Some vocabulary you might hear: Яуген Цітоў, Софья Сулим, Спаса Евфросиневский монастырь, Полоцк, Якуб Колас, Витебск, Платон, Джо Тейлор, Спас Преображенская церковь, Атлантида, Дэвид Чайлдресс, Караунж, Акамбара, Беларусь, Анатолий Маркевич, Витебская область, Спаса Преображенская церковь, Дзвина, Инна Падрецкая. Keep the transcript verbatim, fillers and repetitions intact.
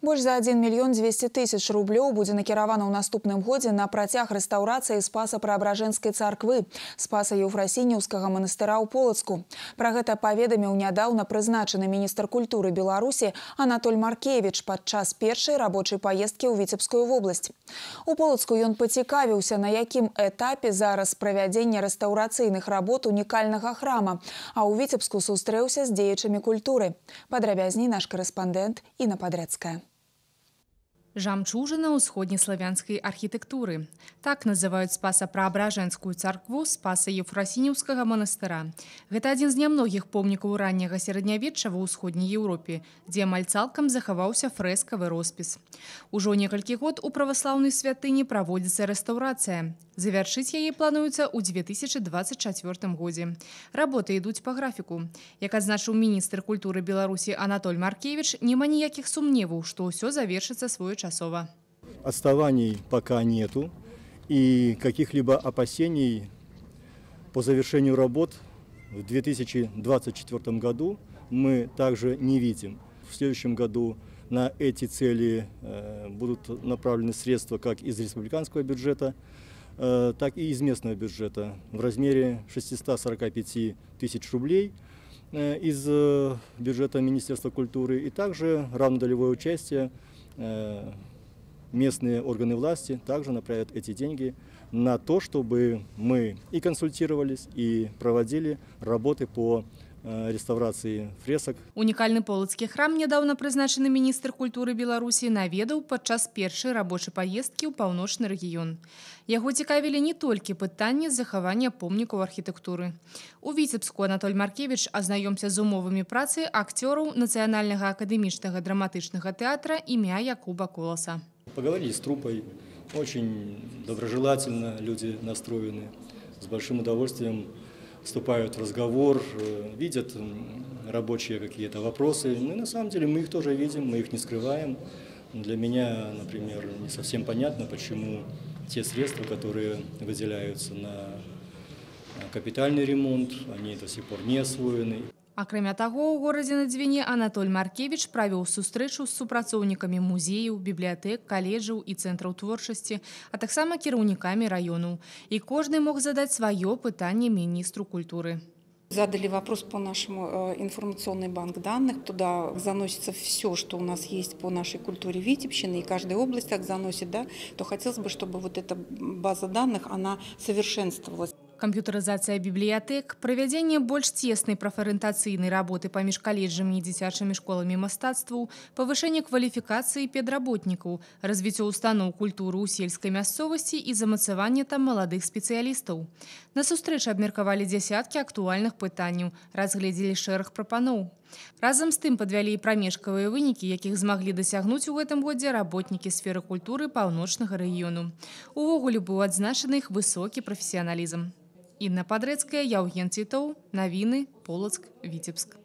Больш за адзін мільён дзвесце тысяч рублёў будзе накіравана ў наступным годзе на працяг рэстаўрацыі Спаса Преображенской церкви, Спаса Евфросиневского монастыра ў Полоцку. Пра гэта паведаміў нядаўна прызначаны міністр культуры Беларусі Анатолий Маркевич падчас першай рабочай паездкі ў Витебскую область. У Полоцку ён пацікавіўся, на якім этапе зараз правядзенне рэстаўрацыйных работ унікальнага храма, а ў Витебску сустрэўся з дзеячамі культуры. Падрабязней наш корэспандэнт Інна Падрецкая. Жамчужина усходнеславянской архитектуры. Так называют Спасо-Преображенскую церковь Спаса Евфросиневского монастыра. Это один из немногих помников раннего средневечья в усходней Европе, где амаль цалкам захаваўся фресковый роспіс. Уже некалькі год у православной святыни проводится реставрация. Завершить ее плануется у две тысячи двадцать четвёртым году. Работы идут по графику. Як адзначыў министр культуры Беларуси Анатолий Маркевич, нема ніякіх сумневаў, что все завершится свое. Отставаний пока нету, и каких-либо опасений по завершению работ в две тысячи двадцать четвёртом году мы также не видим. В следующем году на эти цели будут направлены средства как из республиканского бюджета, так и из местного бюджета в размере шестисот сорока пяти тысяч рублей из бюджета Министерства культуры и также равнодолевое участие. Местные органы власти также направят эти деньги на то, чтобы мы и консультировались, и проводили работы по реставрации фресок. Уникальный полоцкий храм недавно призначенный министр культуры Беларуси наведал подчас першей рабочей поездки у паўночны регион. Его цікавили не только пытание захавания помников архитектуры. У Витебску Анатолий Маркевич ознаёмся с умовами працы актеров Национального академичного драматичного театра имя Якуба Коласа. Поговорили с труппой, очень доброжелательно люди настроены, с большим удовольствием вступают в разговор, видят рабочие какие-то вопросы. Ну, на самом деле мы их тоже видим, мы их не скрываем. Для меня, например, не совсем понятно, почему те средства, которые выделяются на капитальный ремонт, они до сих пор не освоены. А кроме того, в городе на Дзвине Анатолий Маркевич провел встречу с супрацовниками музеев, библиотек, колледжей и центров творчести, а так само керовниками районов. И каждый мог задать свое питание министру культуры. Задали вопрос по нашему информационный банк данных. Туда заносится все, что у нас есть по нашей культуре Витебщины, и каждая область так заносит, да, то хотелось бы, чтобы вот эта база данных, она совершенствовалась. Компьютеризация библиотек, проведение больше тесной профориентационной работы помеж колледжами и дитячими школами мастацтву, повышение квалификации педработников, развитие установ культуры у сельской мясцовости и замацевание там молодых специалистов. На сустрэчы обмерковали десятки актуальных пытанняў, разглядели шэраг прапаноў. Разом с тем подвели и промежковые выники, яких змогли досягнуть в этом году работники сферы культуры паўночнага региона. Увогуле был отзначен их высокий профессионализм. Инна Падрецкая, Яуген Цітоў, Новины, Полоцк, Витебск.